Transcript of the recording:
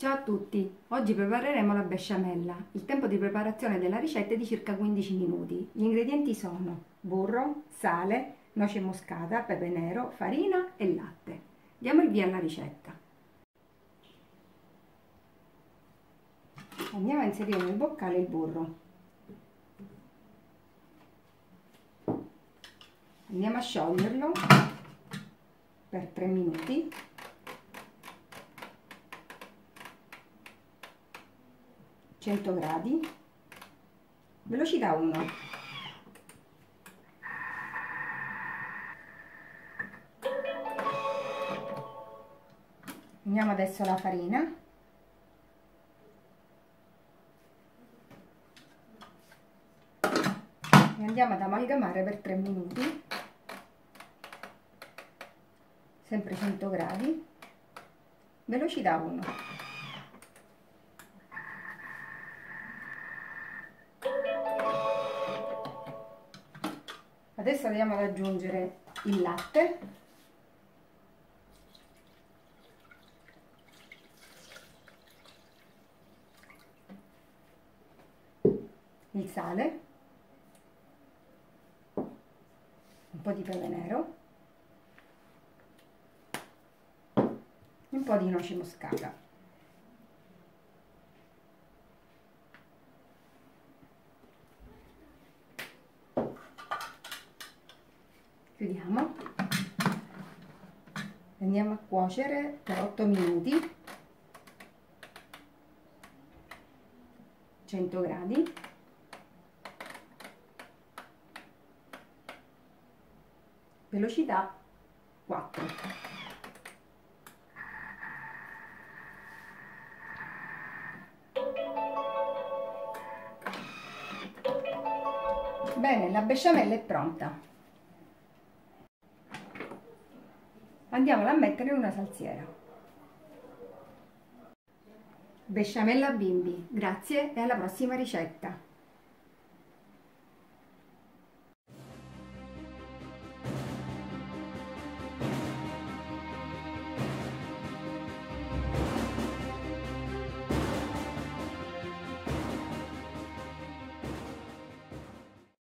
Ciao a tutti, oggi prepareremo la besciamella. Il tempo di preparazione della ricetta è di circa 15 minuti. Gli ingredienti sono burro, sale, noce moscata, pepe nero, farina e latte. Diamo il via alla ricetta. Andiamo a inserire nel boccale il burro. Andiamo a scioglierlo per 3 minuti. gradi, velocità 1. Andiamo adesso alla farina. E andiamo ad amalgamare per 3 minuti, sempre 100 gradi, velocità 1. Adesso andiamo ad aggiungere il latte, il sale, un po' di pepe nero, un po' di noce moscata. Chiudiamo, andiamo a cuocere per 8 minuti, 100 gradi, velocità 4. Bene, la besciamella è pronta. Andiamola a mettere in una salsiera. Besciamella bimbi, grazie e alla prossima ricetta!